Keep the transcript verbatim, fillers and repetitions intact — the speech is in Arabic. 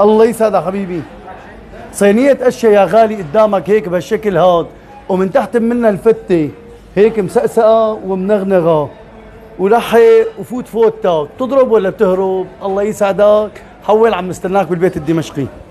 الله يسعدك حبيبي. صينية قشة يا غالي قدامك هيك بهالشكل هاد، ومن تحت منها الفتة هيك مسقسقة ومنغنغة ولحق وفوت فوتة، بتضرب ولا بتهرب؟ الله يسعدك، حول عم نستناك بالبيت الدمشقي.